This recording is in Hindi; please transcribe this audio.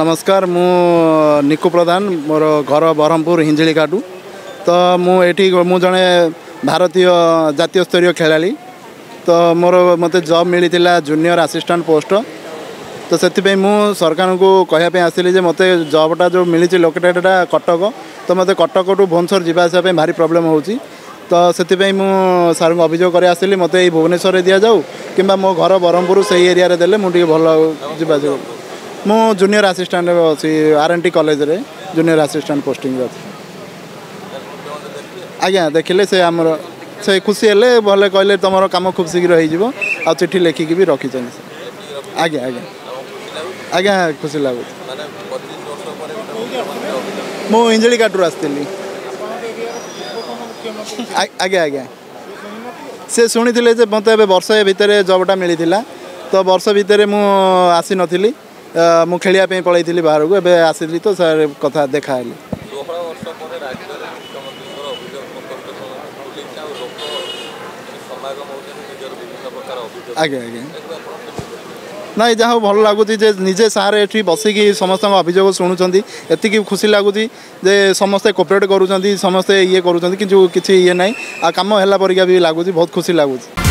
नमस्कार मु निकु प्रधान मोर घर ब्रह्मपुर हिंजिकाटू तो मु जड़े भारतीय जातीय स्तरीय खेलाड़ी तो मोर मत जॉब मिली जूनियर असिस्टेंट पोस्ट तो से मु सरकार को कहवाई आसली मत जॉबटा जो मिली लोकेटेडा कटक तो मत कटक टू भुवनेश्वर जावास भारी प्रोब्लेम हो तो से मु सार अभियोग कर आसली मत ये भुवनेश्वर दि जाऊ कि मो घर ब्रह्मपुर से एरिया दे मुझे भल जावास मु जूनियर असिस्टेंट अच्छी आरएनटी कॉलेज रे जूनियर असिस्टेंट पोस्टिंग अच्छी आज्ञा देखिले से आमर से खुशी हेले भले कहले तुम कम खूब शीघ्र हो चिठी लेखिकी भी रखी आज्ञा आज्ञा आज्ञा खुशी लगुच मु इंजिलिकाटू आसती आज्ञा आज्ञा से शुणी मत वर्षे भितर जॉबटा मिली तो वर्ष भितर मु आसी नी मु खेलिया पलई थी बाहर को एबे आसिली तो सर कथा देखा है आगे आगे ना जहाँ भल लगुच निजे सार ये बसिक समस्त अभियोग शुणुंट एति खुशी लगुच समस्ते कोपरेट करुँच समस्ते ये करुँच कि ये ना आ कम है परिका भी लगुच बहुत खुशी लगुच।